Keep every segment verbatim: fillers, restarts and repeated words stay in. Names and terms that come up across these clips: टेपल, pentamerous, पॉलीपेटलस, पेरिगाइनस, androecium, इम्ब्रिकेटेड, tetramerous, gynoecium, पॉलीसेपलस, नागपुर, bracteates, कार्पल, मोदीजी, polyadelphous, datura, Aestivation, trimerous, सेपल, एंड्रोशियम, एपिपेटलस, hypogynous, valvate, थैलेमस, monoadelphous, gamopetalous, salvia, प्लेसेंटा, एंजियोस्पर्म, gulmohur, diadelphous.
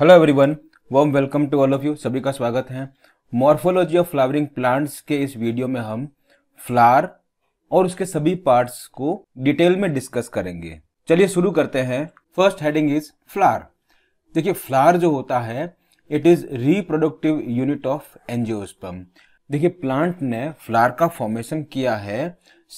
Hello everyone, warm welcome to all of you. सभी का स्वागत है। मॉर्फोलॉजी ऑफ फ्लावरिंग प्लांट्स के इस वीडियो में हम फ्लावर और उसके सभी पार्ट्स को डिटेल में डिस्कस करेंगे। चलिए शुरू करते हैं। First heading is flower. देखिए, फ्लावर जो होता है it is reproductive unit of एंजियोस्पर्म। देखिए, प्लांट ने फ्लावर का फॉर्मेशन किया है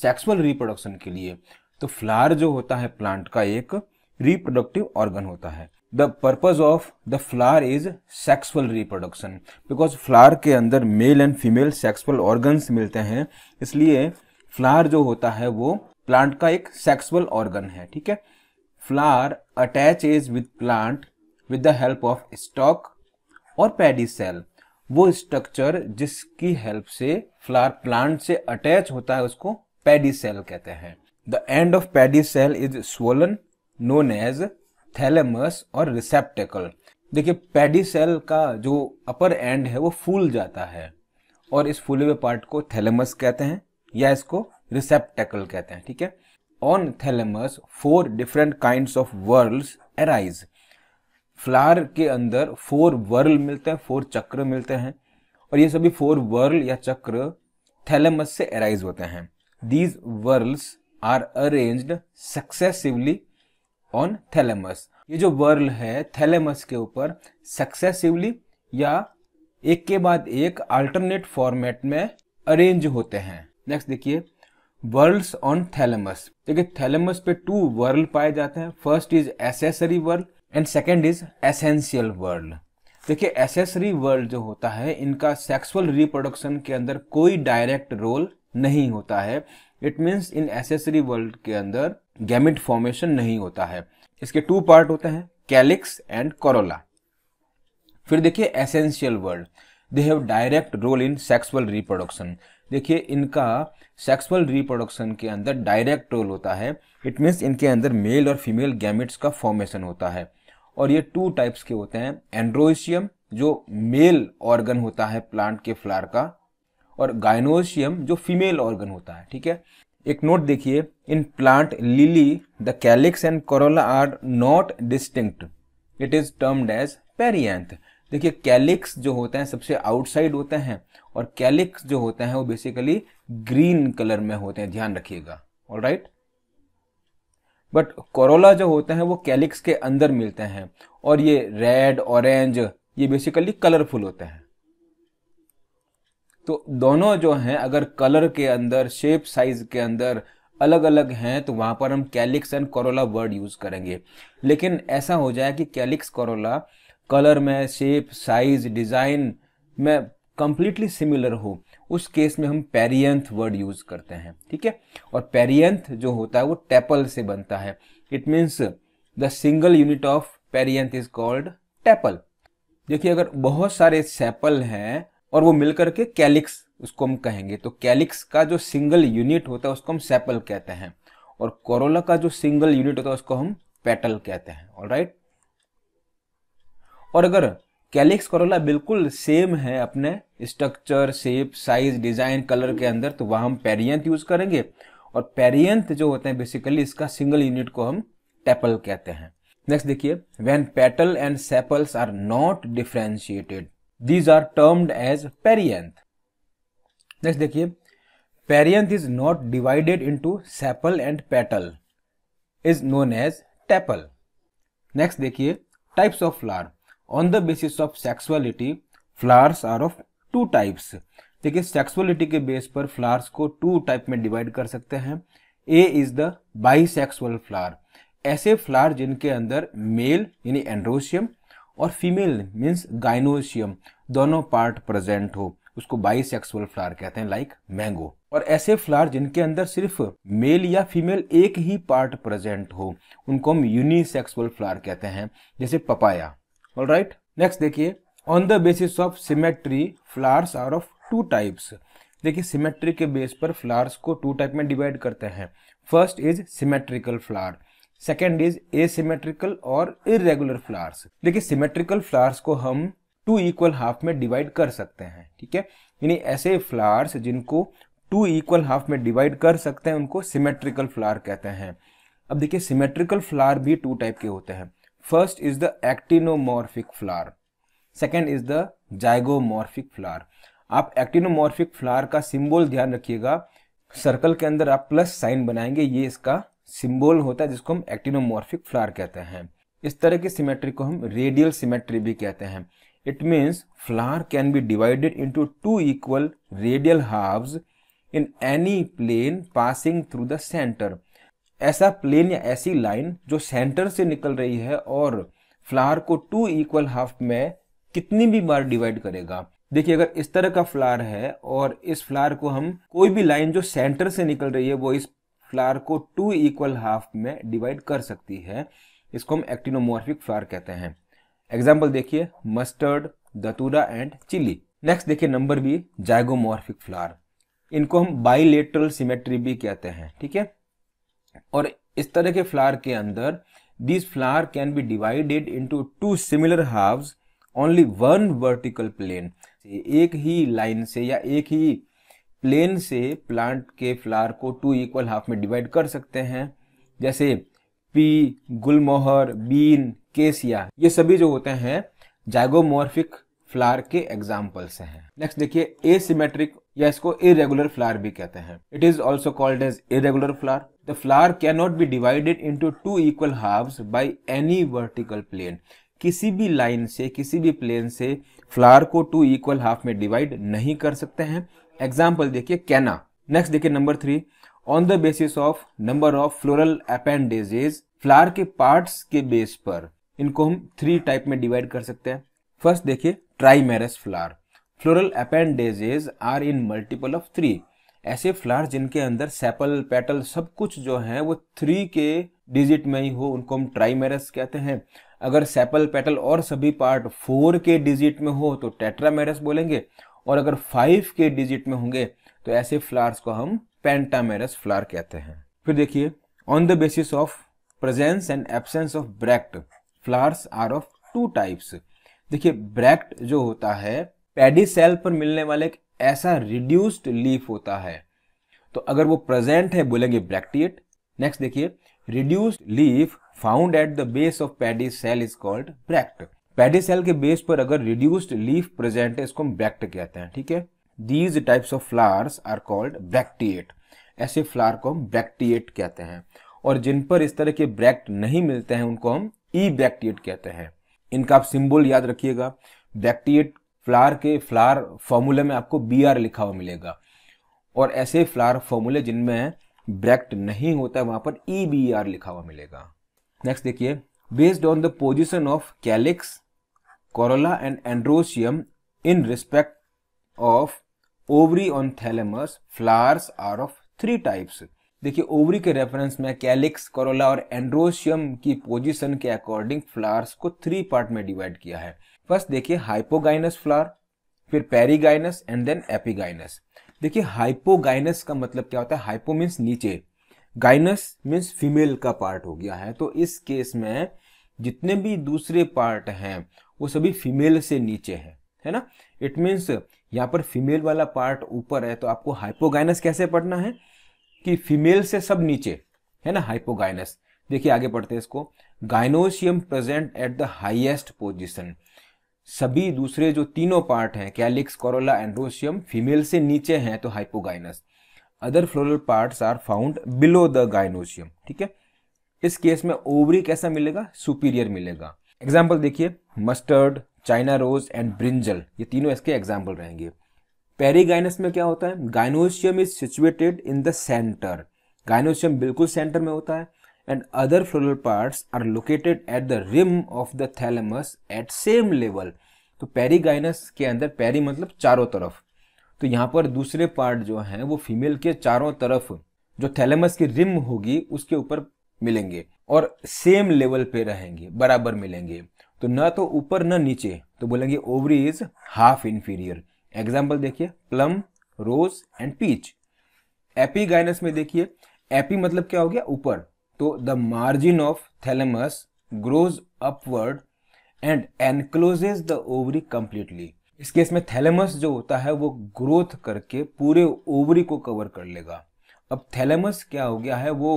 सेक्सुअल रिप्रोडक्शन के लिए, तो फ्लावर जो होता है प्लांट का एक रिप्रोडक्टिव ऑर्गन होता है। The purpose of the flower is sexual reproduction, because flower के अंदर male and female sexual organs मिलते हैं, इसलिए फ्लावर जो होता है वो प्लांट का एक सेक्सुअल ऑर्गन है। ठीक है, flower attach is with plant with the help of stalk और पैडी सेल। वो स्ट्रक्चर जिसकी हेल्प से फ्लावर प्लांट से अटैच होता है उसको पैडी सेल कहते हैं। The end of pedicel is swollen known as थैलेमस और रिसेप्टेकल। देखिए, पैडी सेल का जो अपर एंड है वो फूल जाता है और इस फूले हुए पार्ट को थैलेमस कहते हैं या इसको रिसेप्टेकल कहते हैं। ठीक है, on थैलेमस four different kinds of whorls arise. Flower के अंदर फोर वर्ल मिलते हैं, फोर चक्र मिलते हैं और ये सभी फोर वर्ल या चक्र थैलेमस से अराइज होते हैं। These whorls are arranged successively on थैलेमस। ये जो वर्ल है थैलेमस के ऊपर सक्सेसिवली या एक के बाद एक अल्टरनेट फॉर्मेट में अरेंज होते हैं। नेक्स्ट देखिए, वर्ल्स ऑन थैलेमस। देखिए, थैलेमस पे टू वर्ल पाए जाते हैं। First is accessory whorl and second is essential whorl. देखिए, एसेसरी वर्ल जो होता है इनका सेक्सुअल रिप्रोडक्शन के अंदर कोई डायरेक्ट रोल नहीं होता है। It means in accessory whorl के अंदर गैमेट फॉर्मेशन नहीं होता है। इसके टू पार्ट होते हैं, कैलिक्स एंड कोरोला। फिर देखिए essential whorl, they have direct role in sexual reproduction. देखिए, इनका सेक्सुअल रिप्रोडक्शन के अंदर डायरेक्ट रोल होता है। इट मीन्स इनके अंदर मेल और फीमेल गैमेट्स का फॉर्मेशन होता है और ये टू टाइप्स के होते हैं, एंड्रोएशियम जो मेल ऑर्गन होता है प्लांट के फ्लावर का और गाइनोसियम जो फीमेल ऑर्गन होता है। ठीक है, एक नोट देखिए, in plant lily the calyx and corolla are not distinct, it is termed as perianth. देखिए, कैलिक्स जो होते हैं सबसे आउटसाइड होते हैं और कैलिक्स जो होते हैं वो बेसिकली ग्रीन कलर में होते हैं, ध्यान रखिएगा। ऑलराइट, बट कोरोला जो होते हैं वो कैलिक्स के अंदर मिलते हैं और ये रेड ऑरेंज ये बेसिकली कलरफुल होते हैं। तो दोनों जो हैं अगर कलर के अंदर शेप साइज के अंदर अलग अलग हैं तो वहां पर हम calyx and corolla word use करेंगे। लेकिन ऐसा हो जाए कि कैलिक्स कोरोला कलर में शेप साइज डिजाइन में कंप्लीटली सिमिलर हो, उस केस में हम पेरियंथ वर्ड यूज करते हैं। ठीक है, और पेरियंथ जो होता है वो टेपल से बनता है। It means the single unit of perianth is called टेपल। देखिए, अगर बहुत सारे सेपल हैं और वो मिलकर के कैलिक्स उसको हम कहेंगे, तो कैलिक्स का जो सिंगल यूनिट होता है उसको हम सेपल कहते हैं और कोरोला का जो सिंगल यूनिट होता है उसको हम पेटल कहते हैं। ऑलराइट, और अगर कैलिक्स कोरोला बिल्कुल सेम है अपने structure shape size design colour के अंदर तो वहां हम पेरियंथ यूज करेंगे और पेरियंथ जो होते हैं बेसिकली इसका सिंगल यूनिट को हम टेपल कहते हैं। नेक्स्ट देखिए, when petal and sepals are not differentiated These are termed as perianth. Next देखिए, perianth is not divided into sepal and petal, is known as tepal. Next देखिए, types of flower. On the basis of sexuality, flowers are of two types. देखिए, sexuality के base पर flowers को two type में divide कर सकते हैं। A is the bisexual flower. ऐसे flower जिनके अंदर male यानी androecium और फीमेल मीन्स गाइनोसियम दोनों पार्ट प्रेजेंट हो, उसको बाइसेक्सुअल फ्लावर कहते हैं, लाइक मैंगो। और ऐसे फ्लावर जिनके अंदर सिर्फ मेल या फीमेल एक ही पार्ट प्रेजेंट हो उनको हम यूनिसेक्सुअल फ्लावर कहते हैं, जैसे पपाया। ऑलराइट, नेक्स्ट देखिए, on the basis of symmetry flowers are of two types. देखिए, सिमेट्री के बेस पर फ्लावर्स को टू टाइप में डिवाइड करते हैं। First is symmetrical flower, second is asymmetrical और इरेगुलर फ्लावर्स। देखिए, सिमेट्रिकल फ्लावर्स को हम टू इक्वल हाफ में डिवाइड कर सकते हैं। ठीक है, यानी ऐसे फ्लावर्स जिनको टू इक्वल हाफ में डिवाइड कर सकते हैं उनको सिमेट्रिकल फ्लावर कहते हैं। अब देखिए, सिमेट्रिकल फ्लावर भी टू टाइप के होते हैं। First is the actinomorphic flower, second is the zygomorphic flower. आप एक्टिनोमॉर्फिक फ्लावर का सिंबल ध्यान रखिएगा, सर्कल के अंदर आप प्लस साइन बनाएंगे, ये इसका सिंबल होता है जिसको हम एक्टिनोमॉर्फिक फ्लावर कहते हैं. इस तरह की सिमेट्री को हम रेडियल सिमेट्री भी कहते हैं. It means flower can be divided into two equal radial halves in any plane passing through the centre. ऐसा प्लेन या ऐसी लाइन जो सेंटर से निकल रही है और फ्लावर को टू इक्वल हाफ में कितनी भी बार डिवाइड करेगा. देखिए, अगर इस तरह का फ्लावर है और इस फ्लावर को हम कोई भी लाइन जो सेंटर से निकल रही है वो इस फ्लावर को टू इक्वल हाफ में डिवाइड कर सकती है. इसको हम एक्टिनोमॉर्फिक फ्लावर कहते हैं. एग्जाम्पल देखिए, mustard, datura and chilli. Next देखिए नंबर बी, जाइगोमॉर्फिक फ्लावर. इनको हम बाइलेटरल सिमेट्री भी कहते हैं, ठीक है. और इस तरह के फ्लावर के अंदर this flower can be divided into two similar halves only one vertical plane. एक ही लाइन से या एक ही प्लेन से प्लांट के फ्लावर को टू इक्वल हाफ में डिवाइड कर सकते हैं. जैसे पी, गुलमोहर, बीन, केसिया, ये सभी जो होते हैं जाइगोमॉर्फिक फ्लावर के एग्जाम्पल्स हैं. नेक्स्ट देखिए, एसिमेट्रिक या इसको इरेगुलर फ्लावर भी कहते हैं. It is also called as irregular flower. The flower can not be divided into two equal halves by any vertical plane. किसी भी लाइन से, किसी भी प्लेन से फ्लावर को टू इक्वल हाफ में डिवाइड नहीं कर सकते हैं. एग्जाम्पल देखिए, कैना. नेक्स्ट देखिए number three, on the basis of number of floral appendages. Flower के पार्ट्स के बेस पर इनको हम थ्री टाइप में डिवाइड कर सकते हैं. फर्स्ट देखिए, trimerous flower. Floral appendages are in multiple of three. ऐसे फ्लावर जिनके अंदर सेपल, पेटल सब कुछ जो है वो थ्री के डिजिट में ही हो, उनको हम ट्राइमेरस कहते हैं. अगर सेपल, पेटल और सभी पार्ट फोर के डिजिट में हो तो टेट्रामेरस बोलेंगे, और अगर फाइव के डिजिट में होंगे तो ऐसे फ्लावर्स को हम पेंटामेरस फ्लावर कहते हैं. फिर देखिए, on the basis of presence and absence of bract. Flowers are of two types. देखिए, ब्रैक्ट जो होता है पेडी सेल पर मिलने वाले एक ऐसा रिड्यूस्ड लीफ होता है, तो अगर वो प्रेजेंट है बोलेंगे ब्रैक्टिएट. नेक्स्ट देखिए, reduced leaf found at the base of pedicel is called bract. Pedicel के बेस पर अगर रिड्यूस्ड लीफ प्रेजेंट है इसको हम ब्रैक्ट कहते हैं, ठीक है. These types of flowers are called bracteate. ऐसे फ्लावर को हम ब्रैक्टिएट कहते हैं. और जिन पर इस तरह के ब्रैक्ट नहीं मिलते हैं उनको हम ई ब्रैक्टिएट कहते हैं. इनका आप सिंबल याद रखिएगा, ब्रैक्टिएट फ्लावर के फ्लावर फॉर्मूले में आपको बी आर लिखा हुआ मिलेगा, और ऐसे फ्लावर फॉर्मूले जिनमें ब्रैक्ट नहीं होता है वहां पर ई बी आर लिखा हुआ मिलेगा. नेक्स्ट देखिए, based on the position of calyx, corolla and androecium in respect of ovary on थैलेमस, flowers are of three types. देखिए, ओवरी के रेफरेंस में कैलिक्स, कोरोला और एंड्रोसियम की पोजिशन के अकॉर्डिंग फ्लावर्स को थ्री पार्ट में divide किया है. फर्स्ट देखिए, हाइपोगाइनस फ्लावर, फिर पेरिगाइनस एंड देन एपिगाइनस. देखिए, हाइपोगाइनस का मतलब क्या होता है. हाइपो मीन्स नीचे, गाइनस मीन्स फीमेल का पार्ट हो गया है, तो इस केस में जितने भी दूसरे पार्ट हैं वो सभी फीमेल से नीचे हैं, है ना. इट मीन्स यहाँ पर फीमेल वाला पार्ट ऊपर है, तो आपको हाइपोगाइनस कैसे पढ़ना है कि फीमेल से सब नीचे, है ना, हाइपोगाइनस. देखिए आगे पढ़ते हैं इसको. Gynoecium present at the highest position. सभी दूसरे जो तीनों पार्ट हैं कैलिक्स, कोरोला, एंड्रोसियम फीमेल से नीचे हैं, तो hypogynous. Other floral parts are found below the gynoecium, ठीक है. इस केस में ओवरी कैसा मिलेगा, सुपीरियर मिलेगा. एग्जाम्पल देखिए, mustard, China rose and brinjal, ये तीनों इसके एग्जाम्पल रहेंगे. पेरिगाइनस में क्या होता है, gynoecium is situated in the centre. Gynoecium बिल्कुल सेंटर में होता है. And other floral parts are located at the rim of the थैलेमस at same level. तो पेरिगाइनस के अंदर पेरी मतलब चारों तरफ, तो यहाँ पर दूसरे पार्ट जो हैं वो फीमेल के चारों तरफ जो थैलेमस की रिम होगी उसके ऊपर मिलेंगे और सेम लेवल पे रहेंगे, बराबर मिलेंगे, तो ना तो ऊपर ना नीचे, तो बोलेंगे ovary is half inferior. Example देखिए, plum, rose and peach. Epigynous में देखिए, एपी मतलब क्या हो गया, ऊपर, तो the margin of थैलेमस grows upward and encloses the ovary completely. इस केस में थैलेमस जो होता है वो ग्रोथ करके पूरे ओवरी को कवर कर लेगा. अब थैलेमस क्या हो गया है, वो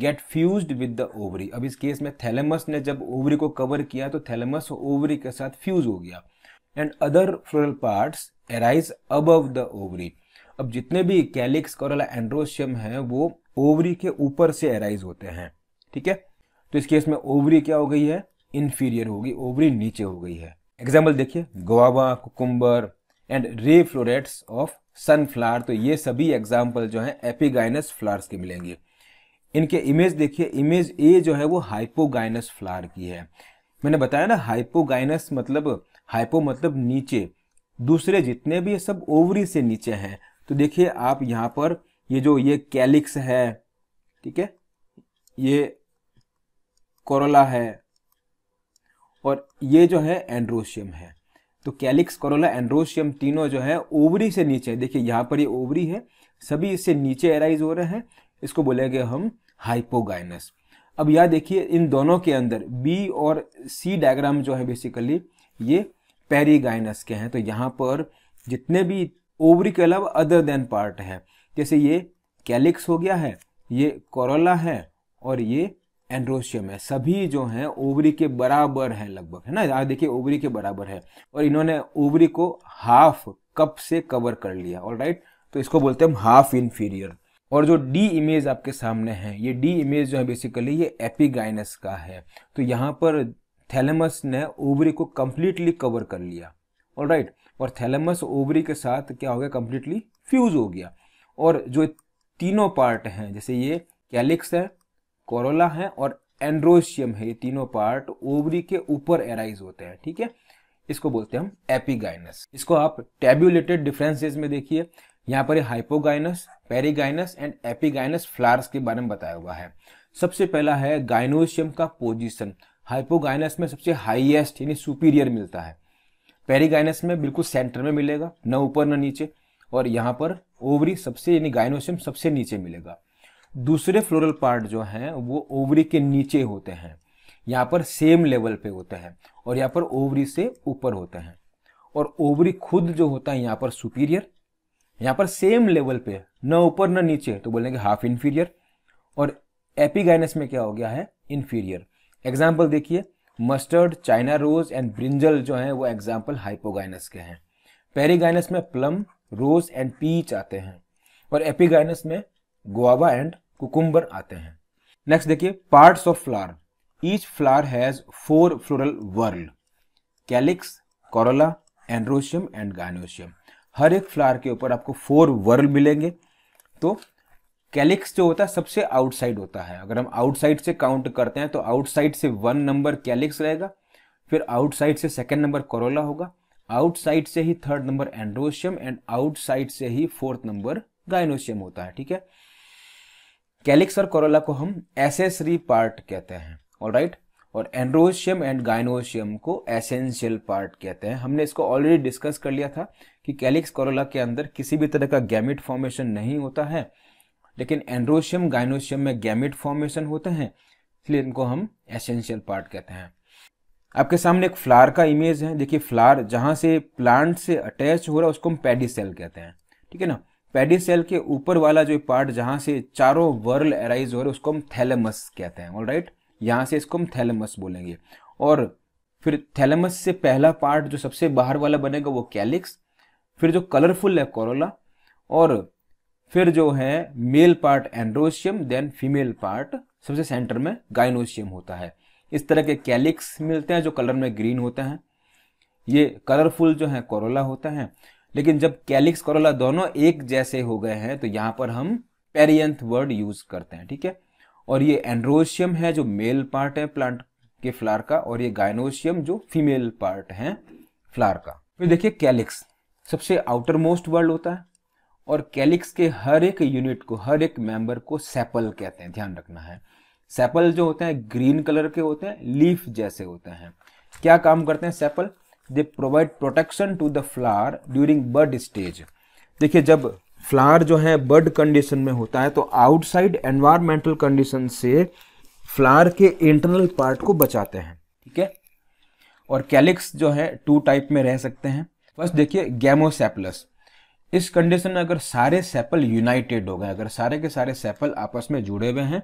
get fused with the ovary. अब इस केस में थैलेमस ने जब ओवरी को कवर किया तो थैलेमस ओवरी के साथ फ्यूज हो गया। And other floral parts arise above the ovary. अब जितने भी कैलिक्स कोरल एंड्रोसियम है वो ओवरी के ऊपर से अराइज होते हैं, ठीक है। तो इस केस में ओवरी क्या हो गई है, इन्फीरियर होगी, ओवरी नीचे हो गई है। एग्जाम्पल देखिए, guava, cucumber and ray florets of sunflower. तो ये सभी एग्जाम्पल जो है एपिगाइनस फ्लावर्स के मिलेंगे। इनके इमेज देखिए, इमेज ए जो है वो हाइपोगाइनस फ्लावर की है। मैंने बताया ना हाइपोगाइनस मतलब हाइपो मतलब नीचे, दूसरे जितने भी सब ओवरी से नीचे हैं। तो देखिए आप यहाँ पर ये जो ये कैलिक्स है, ठीक है, ये कोरोला है और ये जो है एंड्रोशियम है। तो कैलिक्स, कोरोला, एंड्रोशियम तीनों जो है ओवरी से नीचे है। देखिए यहाँ पर ये ओवरी है, सभी इससे नीचे एराइज हो रहे हैं, इसको बोलेंगे हम हाइपोगाइनस। अब यह देखिए इन दोनों के अंदर बी और सी डायग्राम जो है बेसिकली ये पेरिगाइनस के हैं। तो यहाँ पर जितने भी ओवरी के अलावा अदर देन पार्ट है, जैसे ये कैलिक्स हो गया है, ये कोरोला है और ये एंड्रोशियम है, सभी जो हैं ओवरी के बराबर हैं लगभग, है ना। यहाँ देखिए ओवरी के बराबर है और इन्होंने ओवरी को हाफ कप से कवर कर लिया। ऑल राइट, तो इसको बोलते हैं हम हाफ इन्फीरियर। और जो डी इमेज आपके सामने है, ये डी इमेज जो है बेसिकली ये एपिगाइनस का है। तो यहाँ पर थैलेमस ने ओवरी को कम्प्लीटली कवर कर लिया। ऑल राइट, और थैलेमस ओवरी के साथ क्या हो गया, कम्प्लीटली फ्यूज हो गया। और जो तीनों पार्ट हैं, जैसे ये कैलिक्स है, कोरोला है और एंड्रोशियम है, ये तीनों पार्ट ओवरी के ऊपर एराइज होते हैं, ठीक है। इसको बोलते हैं हम एपिगाइनस। इसको आप टेब्यूलेटेड डिफरेंसेस में देखिए, यहाँ पर hypogynous, पेरिगाइनस and epigynous flowers के बारे में बताया हुआ है। सबसे पहला है गाइनोशियम का पोजीशन। हाइपोगाइनस में सबसे हाईएस्ट यानी सुपीरियर मिलता है, पेरिगाइनस में बिल्कुल सेंटर में मिलेगा, न ऊपर न नीचे, और यहाँ पर ओवरी सबसे यानी गाइनोशियम सबसे नीचे मिलेगा। दूसरे फ्लोरल पार्ट जो हैं वो ओवरी के नीचे होते हैं, यहाँ पर सेम लेवल पे होते हैं और यहाँ पर ओवरी से ऊपर होते हैं। और ओवरी खुद जो होता है यहाँ पर सुपीरियर, यहाँ पर सेम लेवल पे, न ऊपर न नीचे, तो बोलेंगे हाफ इन्फीरियर। और एपिगाइनस में क्या हो गया है, इन्फीरियर। एग्जाम्पल देखिए, mustard, China rose and brinjal जो है वो एग्जाम्पल हाइपोगाइनस के हैं। पेरिगाइनस में प्लम, रोज एंड पीच आते हैं और एपिगाइनस में गुआवा एंड कुकुम्बर आते हैं। नेक्स्ट देखिए, parts of flower. Each flower has four floral whorl, calyx, corolla, एंड्रोशियम and gynoecium. हर एक फ्लावर के ऊपर आपको फोर वर्ल मिलेंगे। तो कैलिक्स जो होता है सबसे आउटसाइड होता है, अगर हम आउटसाइड से काउंट करते हैं तो आउटसाइड से वन नंबर कैलिक्स रहेगा, फिर आउटसाइड से सेकंड नंबर कोरोला होगा, आउटसाइड से ही third number एंड्रोशियम and outside से ही फोर्थ नंबर गाइनोशियम होता है, ठीक है। कैलिक्स और कोरोला को हम एसेसरी पार्ट कहते हैं। ऑलराइट, और एंड्रोशियम एंड गाइनोशियम को एसेंशियल पार्ट कहते हैं। हमने इसको ऑलरेडी डिस्कस कर लिया था कि कैलिक्स, कोरोला के अंदर किसी भी तरह का गैमेट फॉर्मेशन नहीं होता है, लेकिन एंड्रोशियम, गाइनोशियम में गैमेट फॉर्मेशन होते हैं, इसलिए इनको हम एसेंशियल पार्ट कहते हैं। आपके सामने एक फ्लावर का इमेज है। देखिए फ्लावर जहाँ से प्लांट से अटैच हो रहा है उसको हम पेडीसेल कहते हैं, ठीक है ना। पेडीसेल के ऊपर वाला जो पार्ट जहाँ से चारों वर्ल अराइज हो रहा है उसको हम थैलेमस कहते हैं। ऑलराइट, यहाँ से इसको हम थैलेमस बोलेंगे। और फिर थैलेमस से पहला पार्ट जो सबसे बाहर वाला बनेगा वो कैलिक्स, फिर जो कलरफुल है कोरोला, और फिर जो है male part एंड्रोशियम, then female part सबसे सेंटर में गाइनोशियम होता है। इस तरह के कैलिक्स मिलते हैं जो कलर में ग्रीन होते हैं, ये कलरफुल जो है कोरोला होता है। लेकिन जब कैलिक्स, कोरोला दोनों एक जैसे हो गए हैं तो यहाँ पर हम पेरियंथ वर्ड यूज करते हैं, ठीक है। और ये एंड्रोशियम है जो मेल पार्ट है प्लांट के फ्लावर का, और ये गाइनोशियम जो फीमेल पार्ट है फ्लावर का। फिर देखिए कैलिक्स सबसे आउटर मोस्ट वर्ल्ड होता है, और कैलिक्स के हर एक यूनिट को, हर एक मेंबर को सेपल कहते हैं, ध्यान रखना है। सेपल जो होते हैं ग्रीन कलर के होते हैं, लीफ जैसे होते हैं। क्या काम करते हैं सेपल, they provide protection to the flower during bud stage. देखिए जब फ्लावर जो है बर्ड कंडीशन में होता है तो आउटसाइड एनवायरमेंटल कंडीशन से फ्लावर के इंटरनल पार्ट को बचाते हैं, ठीक है। और कैलिक्स जो है टू टाइप में रह सकते हैं। फर्स्ट देखिए गैमोसेपलस, इस कंडीशन में अगर सारे सेपल यूनाइटेड हो गए, अगर सारे के सारे सेपल आपस में जुड़े हुए हैं,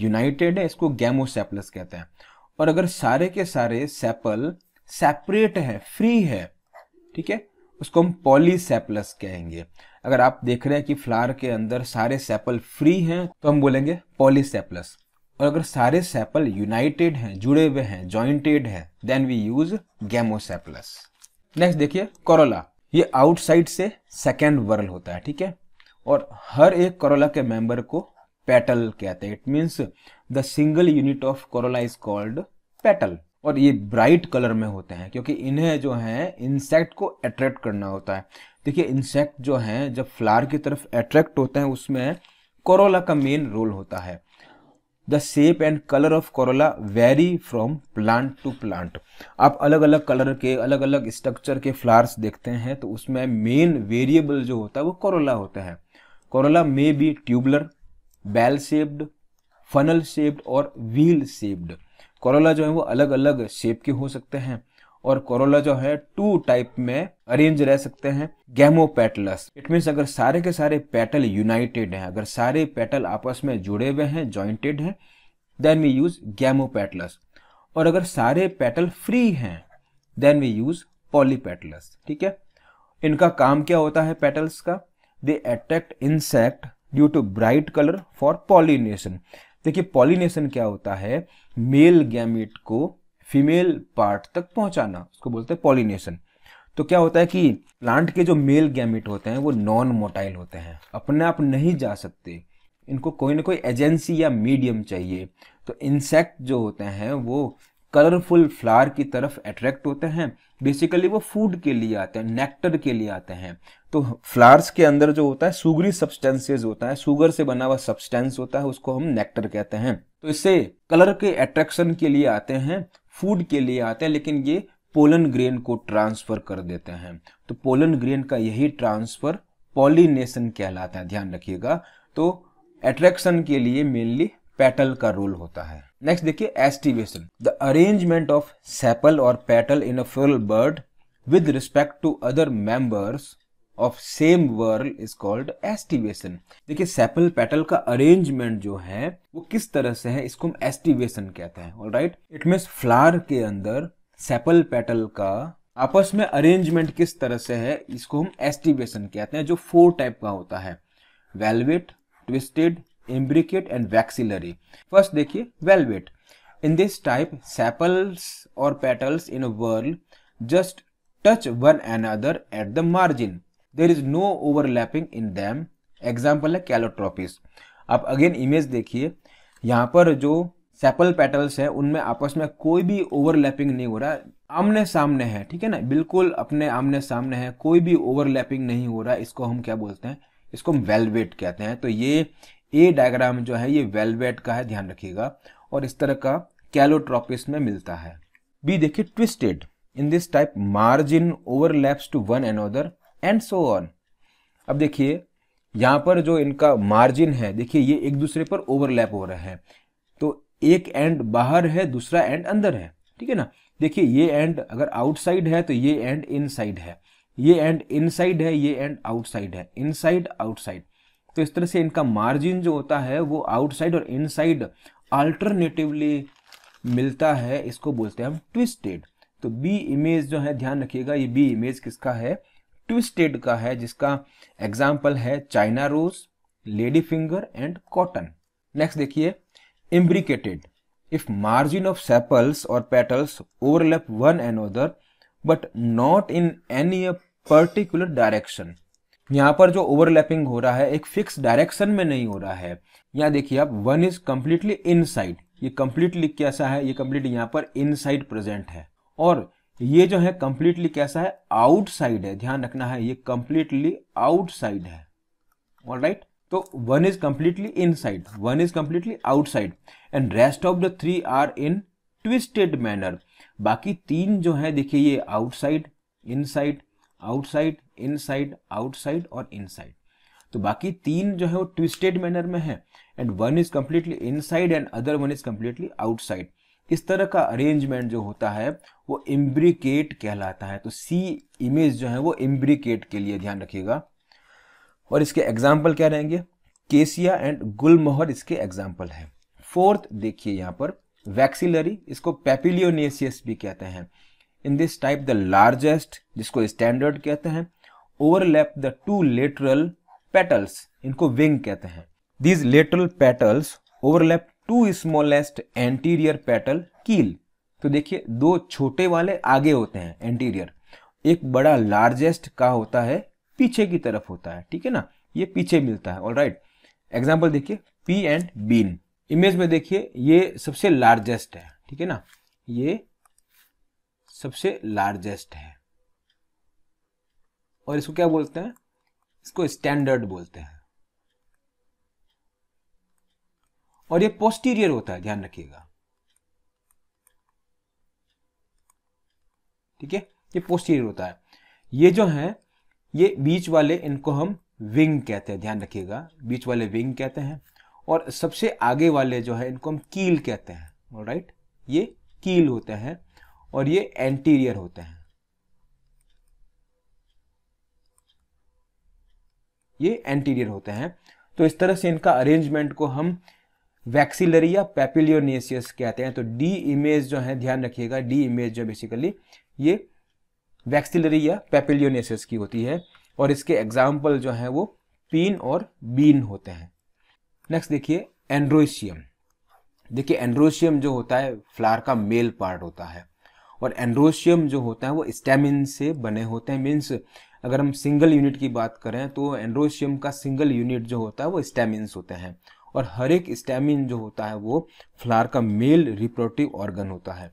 यूनाइटेड है, इसको गैमोसेपलस कहते हैं। और अगर सारे के सारे सेपल सेपरेट है, फ्री है, ठीक है, उसको हम पॉलीसेपलस कहेंगे। अगर आप देख रहे हैं कि फ्लावर के अंदर सारे सेपल फ्री हैं तो हम बोलेंगे पॉलीसेपलस। और अगर सारे सेपल यूनाइटेड हैं, जुड़े हुए हैं, जॉइंटेड है, then we use gamosepalous. Next देखिए कोरोला, ये आउटसाइड से सेकेंड वर्ल होता है, ठीक है, और हर एक कोरोला के मेंबर को पेटल कहते हैं। It means the single unit of corolla is called petal. और ये ब्राइट कलर में होते हैं क्योंकि इन्हें जो है इंसेक्ट को अट्रैक्ट करना होता है। देखिए इंसेक्ट जो है जब फ्लावर की तरफ अट्रैक्ट होते हैं उसमें कोरोला का मेन रोल होता है। The shape and colour of corolla vary from plant to plant. आप अलग अलग कलर के, अलग अलग स्ट्रक्चर के फ्लावर्स देखते हैं तो उसमें मेन वेरिएबल जो होता है वो कोरोला होता है। Corolla may be tubular, bell shaped, funnel shaped और व्हील शेप्ड। कोरोला जो है वो अलग अलग शेप के हो सकते हैं। और कोरोला जो है टू टाइप में अरेंज रह सकते हैं। गैमोपेटलस, इट मीन्स अगर सारे के सारे पेटल यूनाइटेड हैं, अगर सारे पेटल आपस में जुड़े हुए हैं, जॉइंटेड हैं, देन वी यूज गैमोपेटलस। और अगर सारे पेटल फ्री हैं देन वी यूज पॉलीपेटलस, ठीक है। इनका काम क्या होता है पेटल्स का? They attract insect due to bright colour for pollination. देखिए पॉलिनेशन क्या होता है, मेल गैमेट को फीमेल पार्ट तक पहुंचाना, उसको बोलते हैं पॉलिनेशन। तो क्या होता है कि प्लांट के जो मेल गैमेट होते हैं वो नॉन मोटाइल होते हैं, अपने आप नहीं जा सकते, इनको कोई ना कोई एजेंसी या मीडियम चाहिए। तो इंसेक्ट जो होते हैं वो कलरफुल फ्लावर की तरफ अट्रैक्ट होते हैं। बेसिकली वो फूड के लिए आते हैं, नेक्टर के लिए आते हैं। तो फ्लावर्स के अंदर जो होता है सुगरी सब्सटेंसेस होता है, सुगर से बना हुआ सब्सटेंस होता है, उसको हम नेक्टर कहते हैं। तो इससे कलर के अट्रैक्शन के लिए आते हैं, फूड के लिए आते हैं, लेकिन ये पोलन ग्रेन को ट्रांसफर कर देते हैं। तो पोलन ग्रेन का यही ट्रांसफर पॉलिनेशन कहलाता है, ध्यान रखिएगा। तो अट्रैक्शन के लिए मेनली पेटल का रोल होता है। नेक्स्ट देखिए aestivation, the arrangement of सेपल और petal in a floral bud with respect to other members of same whorl is called aestivation. देखिए सेपल पेटल का अरेंजमेंट जो है वो किस तरह से है, इसको हम एस्टिवेशन कहते हैं। ऑलराइट, इट मींस फ्लावर के अंदर सेपल पेटल का आपस में अरेंजमेंट किस तरह से है, इसको हम एस्टिवेशन कहते हैं, जो फोर टाइप का होता है, valvate, twisted, imbricate and vexillary. First देखिए valvate. In this type, sepals or petals in a whorl just touch one another at the margin. There is no overlapping in them. Example है calotropis. आप again image देखिए, यहाँ पर जो सेपल petals है उनमें आपस में कोई भी ओवरलैपिंग नहीं हो रहा, आमने सामने है, ठीक है ना, बिल्कुल अपने आमने सामने है, कोई भी ओवरलैपिंग नहीं हो रहा, इसको हम क्या बोलते हैं, इसको हम वेलवेट कहते हैं। तो ये ये डायग्राम जो है ये वेलवेट का है, ध्यान रखिएगा, और इस तरह का कैलोट्रोपिस में मिलता है। बी देखिए twisted, in this type margin overlaps to one another and so on. अब देखिए यहाँ पर जो इनका मार्जिन है, देखिए ये एक दूसरे पर ओवरलैप हो रहे हैं, तो एक एंड बाहर है, दूसरा एंड अंदर है, ठीक है ना। देखिए ये एंड अगर आउटसाइड है तो ये एंड इनसाइड है, ये एंड इनसाइड है, ये एंड आउटसाइड है, इनसाइड आउटसाइड। तो इस तरह से इनका मार्जिन जो होता है वो आउटसाइड और इनसाइड अल्टरनेटिवली मिलता है, इसको बोलते हैं हम ट्विस्टेड। तो बी इमेज जो है, ध्यान रखिएगा, ये बी इमेज किसका है, ट्विस्टेड का है, जिसका एग्जाम्पल है China rose, lady finger and cotton. Next देखिए इम्ब्रिकेटेड, if margin of sepals और petals overlap one another but not in any particular direction. यहाँ पर जो ओवरलैपिंग हो रहा है एक फिक्स डायरेक्शन में नहीं हो रहा है। यहाँ देखिए आप, वन इज कम्प्लीटली इनसाइड, ये कम्प्लीटली कैसा है, ये कम्प्लीटली यहाँ पर इनसाइड प्रेजेंट है, और ये जो है कम्प्लीटली कैसा है, आउटसाइड है, ध्यान रखना है, ये कम्प्लीटली आउटसाइड है। ऑलराइट, तो one is completely inside, one is completely outside and rest of the three are in twisted manner. बाकी तीन जो है देखिए ये outside, inside, outside, inside, outside और इनसाइड। तो बाकी तीन जो है वो ट्विस्टेड मैनर में है, and one is completely inside and other one is completely outside. इस तरह का अरेंजमेंट जो होता है वो इम्ब्रिकेट कहलाता है। तो सी इमेज जो है वो इम्ब्रिकेट के लिए, ध्यान रखिएगा, और इसके एग्जाम्पल क्या रहेंगे, केसिया एंड गुलमोहर इसके एग्जाम्पल है। फोर्थ देखिए यहाँ पर वैक्सिलरी, इसको पेपिलियोनेसियस भी कहते हैं. In this type the largest, जिसको स्टैंडर्ड कहते हैं, overlap the two lateral petals, इनको विंग कहते हैं. These lateral petals overlap two smallest anterior petal keel. तो देखिए दो छोटे वाले आगे होते हैं एंटीरियर, एक बड़ा लार्जेस्ट का होता है पीछे की तरफ होता है, ठीक है ना, ये पीछे मिलता है. ऑल राइट, एग्जाम्पल देखिए पी एंड बीन. इमेज में देखिए ये सबसे लार्जेस्ट है, ठीक है ना, ये सबसे लार्जेस्ट है और इसको क्या बोलते हैं, इसको स्टैंडर्ड बोलते हैं. और ये पोस्टीरियर होता है, ध्यान रखिएगा, ठीक है, ये पोस्टीरियर होता है. ये जो है ये बीच वाले, इनको हम विंग कहते हैं, ध्यान रखिएगा, बीच वाले विंग कहते हैं. और सबसे आगे वाले जो है इनको हम कील कहते हैं. ऑलराइट, ये कील होते हैं और ये एंटीरियर होते हैं, ये एंटीरियर होते हैं. तो इस तरह से इनका अरेंजमेंट को हम वैक्सिलरी या पेपिलियोनेसियस कहते हैं. तो डी इमेज जो है, ध्यान रखिएगा, डी इमेज जो बेसिकली ये वैक्सिलरी या पेपिलियोनेसियस की होती है और इसके एग्जाम्पल जो है वो पीन और बीन होते हैं. नेक्स्ट देखिए एंड्रोएशियम. देखिए एंड्रोएशियम जो होता है फ्लावर का मेल पार्ट होता है और एंड्रोएशियम जो होता है वो स्टेमिन से बने होते हैं. मीन्स अगर हम सिंगल यूनिट की बात करें तो एंड्रोएशियम का सिंगल यूनिट जो होता है वो स्टेमिन्स होते हैं और हर एक स्टेमिन जो होता है वो फ्लावर का मेल रिप्रोडक्टिव ऑर्गन होता है.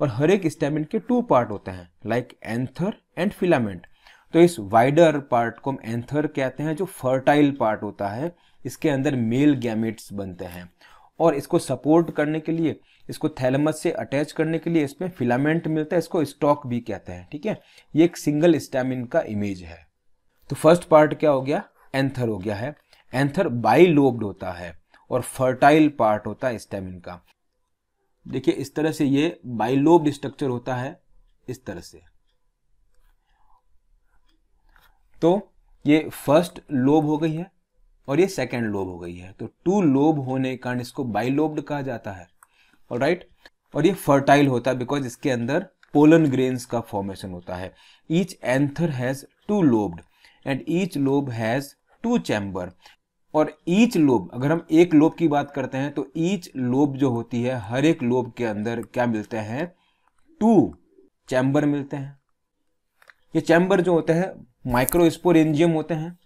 और हर एक स्टेमिन के टू पार्ट होते हैं, लाइक एंथर एंड फिलामेंट. तो इस वाइडर पार्ट को हम एंथर कहते हैं, जो फर्टाइल पार्ट होता है, इसके अंदर मेल गैमेट्स बनते हैं और इसको सपोर्ट करने के लिए, इसको थैलेमस से अटैच करने के लिए इसमें फिलामेंट मिलता है, इसको स्टॉक भी कहते हैं, ठीक है. ये एक सिंगल स्टैमिन का इमेज है. तो फर्स्ट पार्ट क्या हो गया, एंथर हो गया है. एंथर बाइलोब्ड होता है और फर्टाइल पार्ट होता है स्टैमिन का. देखिए इस तरह से ये बाइलोब्ड स्ट्रक्चर होता है, इस तरह से. तो ये फर्स्ट लोब हो गई है और ये सेकेंड लोब हो गई है. तो टू लोब होने के कारण इसको बाइलोब्ड कहा जाता है. ऑलराइट, और ये फर्टाइल होता है बिकॉज इसके अंदर पोलन ग्रेन्स का फॉर्मेशन होता है. Each anther has two lobed and each lobe has two chamber. और ईच लोब, अगर हम एक लोब की बात करते हैं तो ईच लोब जो होती है, हर एक लोब के अंदर क्या मिलते हैं, टू चैम्बर मिलते हैं. ये चैम्बर जो होते हैं माइक्रोस्पोरेंजियम होते हैं.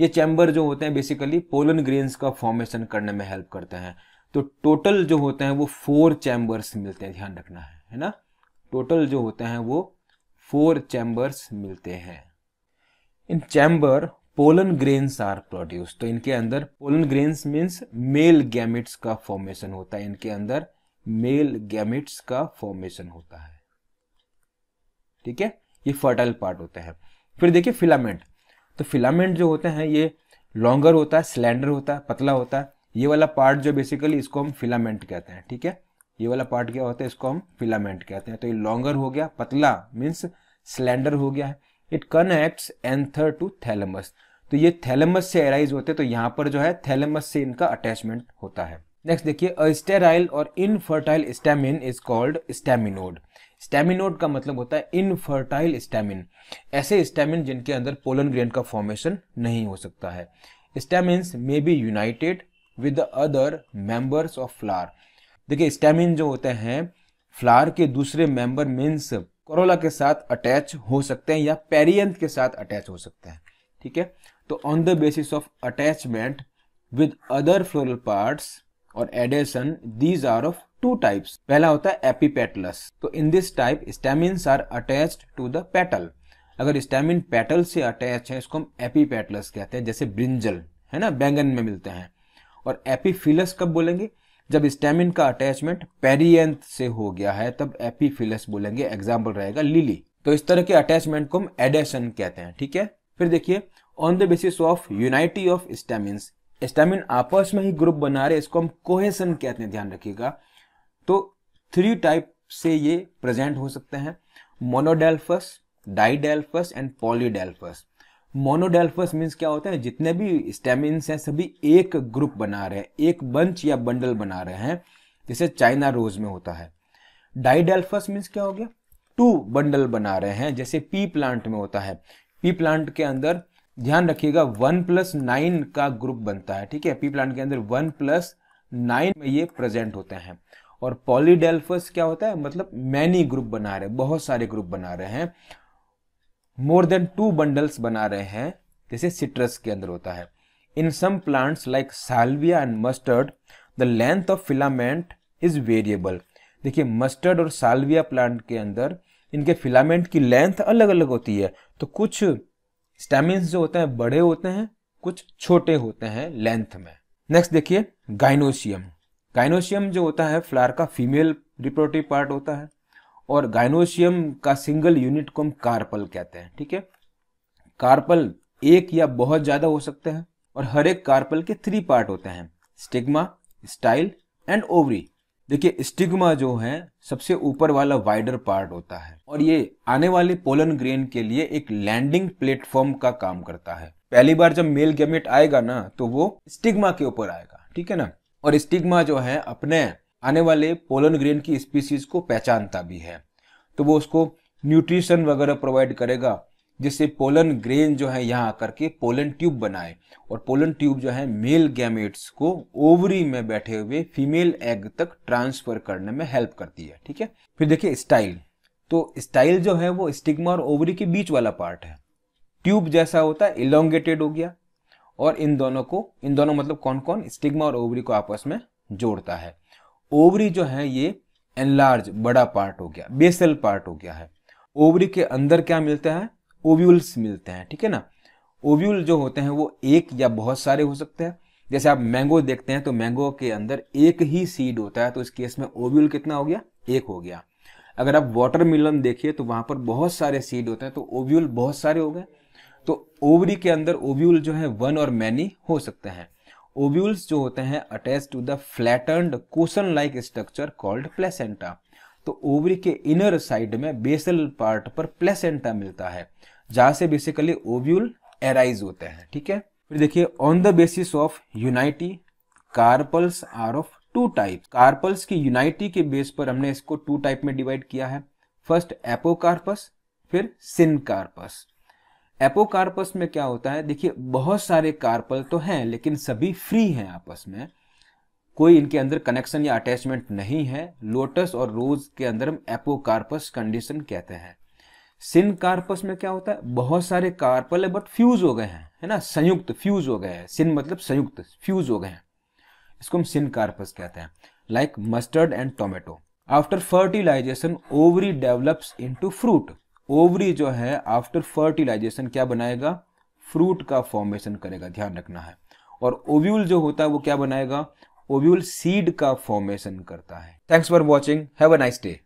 ये चैम्बर जो होते हैं बेसिकली पोलन ग्रेन्स का फॉर्मेशन करने में हेल्प करते हैं. तो टोटल जो होते हैं वो फोर चैम्बर्स मिलते हैं, ध्यान रखना है, है ना. टोटल जो होते हैं वो फोर चैम्बर्स मिलते हैं. In chamber pollen grains are produce. तो इनके अंदर pollen grains means male gametes का फॉर्मेशन होता है, इनके अंदर मेल गैमेट्स का फॉर्मेशन होता है, ठीक है. ये फर्टाइल पार्ट होते हैं. फिर देखिए फिलामेंट. तो फिलामेंट जो होते हैं ये लॉन्गर होता है, स्लेंडर होता है, पतला होता है. ये वाला पार्ट जो बेसिकली इसको हम फिलामेंट कहते हैं, ठीक है. ये वाला पार्ट क्या होता है, इसको हम फिलामेंट कहते हैं. तो ये लॉन्गर हो गया, पतला मीन्स स्लेंडर हो गया है. It connects anther to थैलेमस. तो ये थैलेमस से एराइज होते हैं, तो यहाँ पर जो है थैलेमस से इनका अटैचमेंट होता है. नेक्स्ट देखिए अस्टेराइल और infertile stamen is called staminode. Staminode का मतलब होता है इनफर्टाइल स्टैमिन, ऐसे स्टैमिन जिनके अंदर पोलन ग्रेन का फॉर्मेशन नहीं हो सकता है. Stamens may be united with the other members of flower. देखिए स्टैमिन जो होते हैं फ्लावर के दूसरे मेंबर मीन्स कोरोला के साथ अटैच हो सकते हैं या पेरियंथ के साथ अटैच हो सकते हैं, ठीक है. तो on the basis of attachment with other floral parts और adhesion, these are of two types. पहला होता है एपिपेटलस. तो in this type stamens are attached to the petal. अगर स्टैमिन पेटल से अटैच है इसको हम एपिपेटलस कहते हैं, जैसे ब्रिंजल, है ना, बैंगन में मिलते हैं. और एपिफिलस कब बोलेंगे, जब स्टैमिन का अटैचमेंट पेरियंथ से हो गया है तब एपिफिलस बोलेंगे. एग्जाम्पल रहेगा लिली. तो इस तरह के अटैचमेंट को हम एडेशन कहते हैं, ठीक है. फिर देखिए on the basis of unity of stamens. Stamen आपस में ही ग्रुप बना रहे, इसको हम कोहेसन कहते हैं, ध्यान रखिएगा. तो थ्री टाइप से ये प्रेजेंट हो सकते हैं, मोनोडेल्फस, डाइडेल्फस एंड पॉलीडेल्फस. मोनोडेल्फस मीन्स क्या होता है, जितने भी स्टेमिन्स हैं सभी एक ग्रुप बना रहे हैं, एक बंच या बंडल बना रहे हैं, जैसे चाइना रोज में होता है। डाइडेल्फस मीन्स क्या हो गया, टू बंडल बना रहे हैं, जैसे पी प्लांट में होता है। पी प्लांट के अंदर ध्यान रखिएगा वन प्लस नाइन का ग्रुप बनता है, ठीक है, पी प्लांट के अंदर वन प्लस नाइन में ये प्रेजेंट होते हैं। और पॉलीडेल्फस क्या होता है, मतलब मैनी ग्रुप बना रहे, बहुत सारे ग्रुप बना रहे हैं, मोर देन टू बंडल्स बना रहे हैं, जैसे सिट्रस के अंदर होता है। In some plants like salvia and mustard the length of filament is variable. देखिए मस्टर्ड और साल्विया प्लांट के अंदर इनके फिलामेंट की लेंथ अलग अलग होती है, तो कुछ स्टेमिन्स जो होते हैं बड़े होते हैं, कुछ छोटे होते हैं लेंथ में। नेक्स्ट देखिए गाइनोशियम। गाइनोशियम जो होता है फ्लावर का फीमेल रिप्रोडक्टिव पार्ट होता है, और गाइनोशियम का सिंगल यूनिट को हम कार्पल कहते हैं, ठीक है। कार्पल एक या बहुत ज्यादा हो सकते हैं, और हर एक कार्पल के थ्री पार्ट होते हैं, स्टिग्मा, स्टाइल एंड ओवरी। देखिए स्टिग्मा जो है सबसे ऊपर वाला वाइडर पार्ट होता है, और ये आने वाले पोलन ग्रेन के लिए एक लैंडिंग प्लेटफॉर्म का काम करता है। पहली बार जब मेल गैमेट आएगा ना तो वो स्टिग्मा के ऊपर आएगा, ठीक है ना। और स्टिग्मा जो है अपने आने वाले पोलन ग्रेन की स्पीसीज को पहचानता भी है, तो वो उसको न्यूट्रिशन वगैरह प्रोवाइड करेगा, जिससे पोलन ग्रेन जो है यहाँ आकर के पोलन ट्यूब बनाए, और पोलन ट्यूब जो है मेल गैमेट्स को ओवरी में बैठे हुए फीमेल एग तक ट्रांसफर करने में हेल्प करती है, ठीक है। फिर देखिए स्टाइल, तो स्टाइल जो है वो स्टिग्मा और ओवरी के बीच वाला पार्ट है, ट्यूब जैसा होता है, इलोंगेटेड हो गया, और इन दोनों को इन दोनों मतलब कौन कौन, स्टिग्मा और ओवरी को आपस में जोड़ता है। ओवरी जो है ये एनलार्ज बड़ा पार्ट हो गया, बेसल पार्ट हो गया है। ओवरी के अंदर क्या मिलता है, ओव्यूल्स मिलते हैं, ठीक है ना। ओव्यूल जो होते हैं वो एक या बहुत सारे हो सकते हैं, जैसे आप मैंगो देखते हैं तो मैंगो के अंदर एक ही सीड होता है, तो इस केस में ओव्यूल कितना हो गया, एक हो गया। अगर आप वाटरमेलन देखिए तो वहां पर बहुत सारे सीड होते हैं, तो ओव्यूल बहुत सारे हो गए। तो ओवरी के अंदर ओव्यूल जो है वन और मैनी हो सकते हैं। ओव्यूल्स जो होते हैं attach to the flattened cushion like structure called प्लेसेंटा। तो ओवरी के इनर साइड में बेसल पार्ट पर प्लेसेंटा मिलता है, जहां से बेसिकली ओव्यूल एराइज होते हैं, ठीक है। फिर देखिए on the basis of unity carpels are of two type. Carpels की यूनाइटी के बेस पर हमने इसको टू टाइप में डिवाइड किया है, फर्स्ट एपोकार्पस फिर सिनकार्पस। एपोकार्पस में क्या होता है, देखिए बहुत सारे कार्पल तो हैं लेकिन सभी फ्री हैं, आपस में कोई इनके अंदर कनेक्शन या अटैचमेंट नहीं है। लोटस और रोज के अंदर हम एपोकार्पस कंडीशन कहते हैं। सिनकार्पस में क्या होता है, बहुत सारे कार्पल है बट फ्यूज हो गए हैं, है ना, संयुक्त फ्यूज हो गए हैं। सिन मतलब संयुक्त, फ्यूज हो गए हैं, इसको हम सिनकार्पस कहते हैं। Like mustard and tomato. After fertilization ovary develops into fruit. Ovary जो है आफ्टर फर्टिलाइजेशन क्या बनाएगा, फ्रूट का फॉर्मेशन करेगा, ध्यान रखना है। और ओव्यूल जो होता है वो क्या बनाएगा, ओव्यूल सीड का फॉर्मेशन करता है। Thanks for watching, have a nice day.